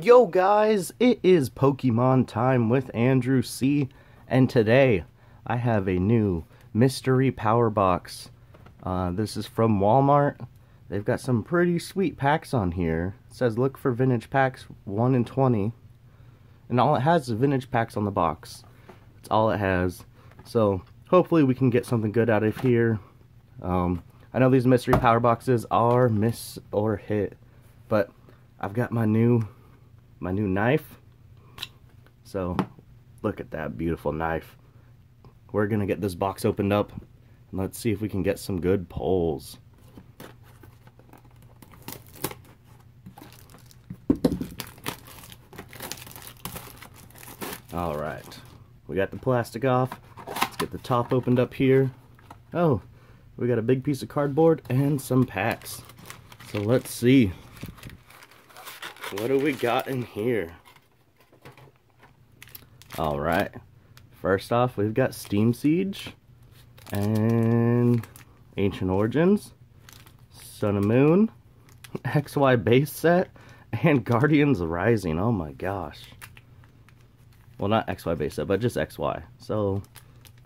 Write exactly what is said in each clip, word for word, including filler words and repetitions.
Yo guys, it is Pokemon Time with Andrew C, and today I have a new mystery power box. Uh, this is from Walmart. They've got some pretty sweet packs on here. It says look for vintage packs one in twenty, and all it has is vintage packs on the box. That's all it has. So hopefully we can get something good out of here. Um, I know these mystery power boxes are miss or hit, but I've got my new my new knife. So look at that beautiful knife. We're gonna get this box opened up and let's see if we can get some good pulls. All right, we got the plastic off. Let's get the top opened up here. Oh, we got a big piece of cardboard and some packs. So let's see, what do we got in here? Alright, first off, we've got Steam Siege and Ancient Origins, Sun and Moon, X Y Base Set, and Guardians Rising. Oh my gosh. Well, not X Y Base Set, but just X Y. So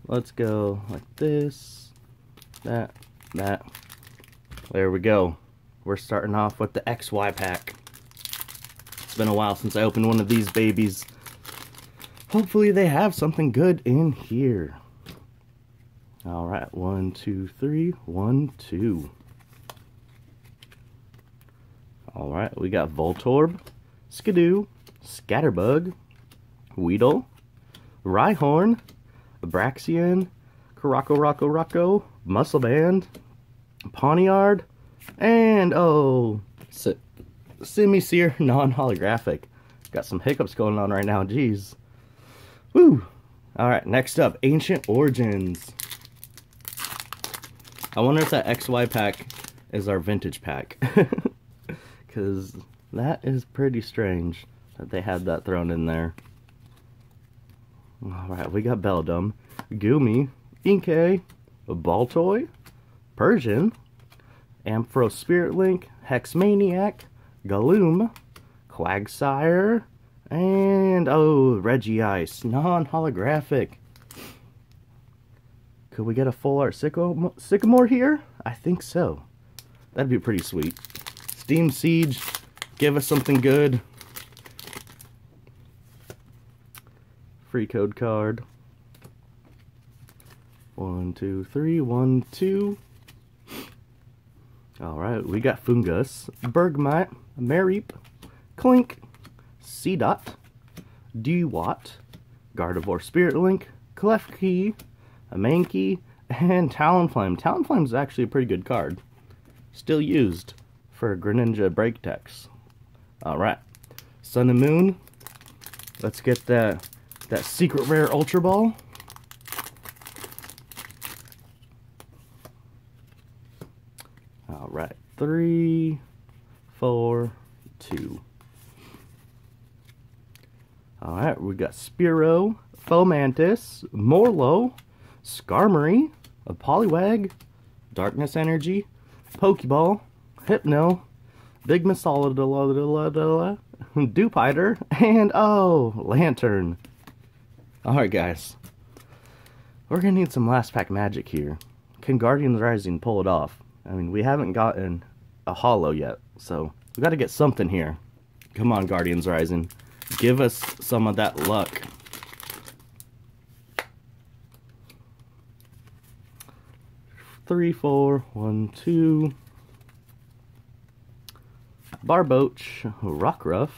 let's go like this, that, that. There we go. We're starting off with the X Y pack. Been a while since I opened one of these babies. Hopefully they have something good in here. Alright, one, two, three, one, two. Alright, we got Voltorb, Skidoo, Scatterbug, Weedle, Rhyhorn, Abraxian, Caraco Rocco Rocco, Muscleband, Pawniard, and oh, sit. Semi-seer non-holographic. Got some hiccups going on right now, jeez. Woo! Alright, next up, Ancient Origins. I wonder if that X Y pack is our vintage pack. Because that is pretty strange that they had that thrown in there. Alright, we got Beldum, Goomy, Inkay, Baltoy, Persian, Ampharos Spirit Link, Hexmaniac, Galloom, Quagsire, and oh, Regice, non-holographic. Could we get a full art sycamore, sycamore here? I think so. That'd be pretty sweet. Steam Siege, give us something good. Free code card. One, two, three, one, two. Alright, we got Fungus, Bergmite, Mareep, Clink, Seedot, Dewott, Gardevoir Spirit Link, Klefki, Mankey, and Talonflame. Talonflame's actually a pretty good card. Still used for Greninja Breaktex. Alright. Sun and Moon. Let's get that that secret rare Ultra Ball. Alright. Three, four, two. Alright, we got Spearow, Fomantis, Morlo, Skarmory, a Poliwag, Darkness Energy, Pokeball, Hypno, Big Masolidala, Dewpider, and oh, Lantern. Alright guys, we're gonna need some last pack magic here. Can Guardians Rising pull it off? I mean, we haven't gotten a holo yet, so we got to get something here. Come on, Guardians Rising, give us some of that luck. Three, four, one, two. Barboach, Rockruff,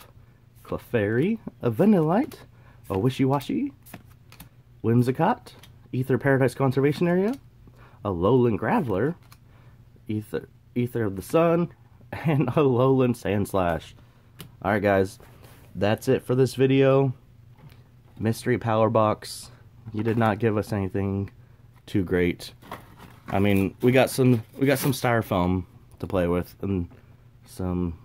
Clefairy, a Venilite, a Wishy-Washy, Whimsicott, Ether Paradise Conservation Area, a Lowland Graveler, Ether, Ether of the Sun, and a Lowland Sandslash. Alright guys, that's it for this video. Mystery Power Box. You did not give us anything too great. I mean, we got some we got some styrofoam to play with and some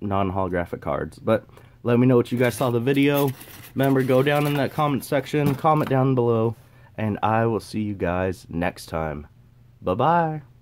non-holographic cards. But let me know what you guys saw the video. Remember, go down in that comment section, comment down below, and I will see you guys next time. Bye-bye.